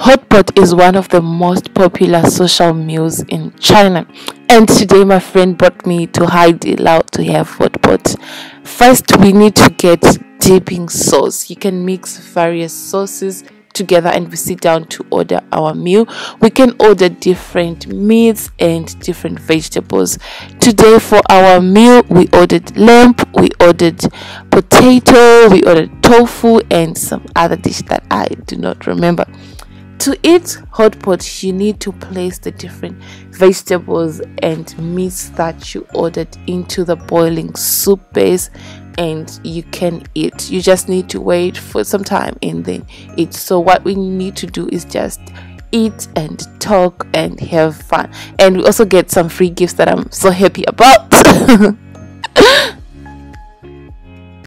Hot pot is one of the most popular social meals in China, and today my friend brought me to Haidilao to have hot pot. First, we need to get dipping sauce. You can mix various sauces together and we sit down to order our meal. We can order different meats and different vegetables. Today for our meal we ordered lamb, we ordered potato, we ordered tofu and some other dish that I do not remember. To eat hot pot, you need to place the different vegetables and meats that you ordered into the boiling soup base and you can eat. You just need to wait for some time and then eat. So what we need to do is just eat and talk and have fun. And we also get some free gifts that I'm so happy about.